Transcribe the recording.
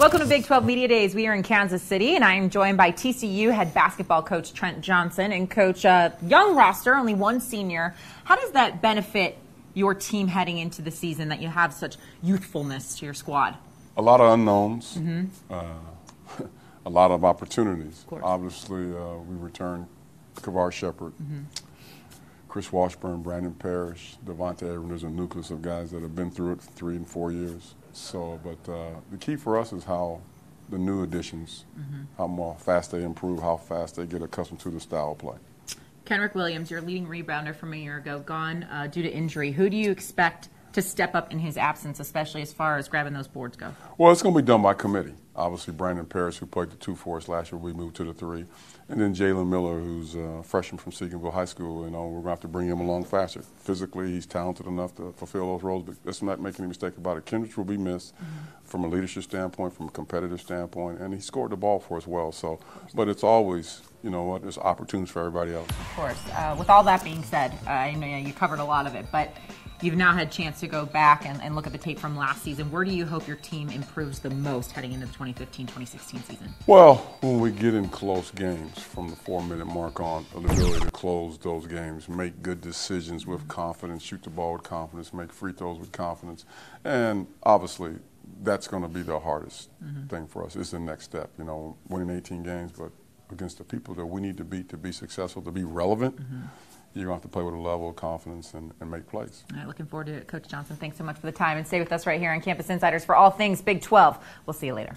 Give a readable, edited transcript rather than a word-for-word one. Welcome to Big 12 Media Days. We are in Kansas City, and I am joined by TCU head basketball coach Trent Johnson and coach young roster, only one senior. How does that benefit your team heading into the season that you have such youthfulness to your squad? A lot of unknowns, a lot of opportunities. Of obviously, we return Kevar Shepherd, Chris Washburn, Brandon Parrish, Devontae Abrams, a nucleus of guys that have been through it for 3 and 4 years. So, but the key for us is how the new additions, how more fast they improve, how fast they get accustomed to the style of play. Kenrick Williams, your leading rebounder from a year ago, gone due to injury. Who do you expect to step up in his absence, especially as far as grabbing those boards go? Well, it's going to be done by committee. Obviously, Brandon Parrish, who played the 2 for us last year, we moved to the 3. And then Jalen Miller, who's a freshman from Seganville High School, you know, we're going to have to bring him along faster. Physically, he's talented enough to fulfill those roles, but let's not make any mistake about it. Kendrick will be missed from a leadership standpoint, from a competitive standpoint, and he scored the ball for us well. So, but it's always, you know what, there's opportunities for everybody else. Of course. With all that being said, I know you covered a lot of it, but you've now had a chance to go back and look at the tape from last season. Where do you hope your team improves the most heading into the 2015-2016 season? Well, when we get in close games from the 4-minute mark on, the ability to close those games, make good decisions with confidence, shoot the ball with confidence, make free throws with confidence. And obviously, that's going to be the hardest thing for us. It's the next step, you know, winning 18 games, but against the people that we need to be successful, to be relevant, you're going to have to play with a level of confidence and make plays. All right, looking forward to it. Coach Johnson, thanks so much for the time. And stay with us right here on Campus Insiders for all things Big 12. We'll see you later.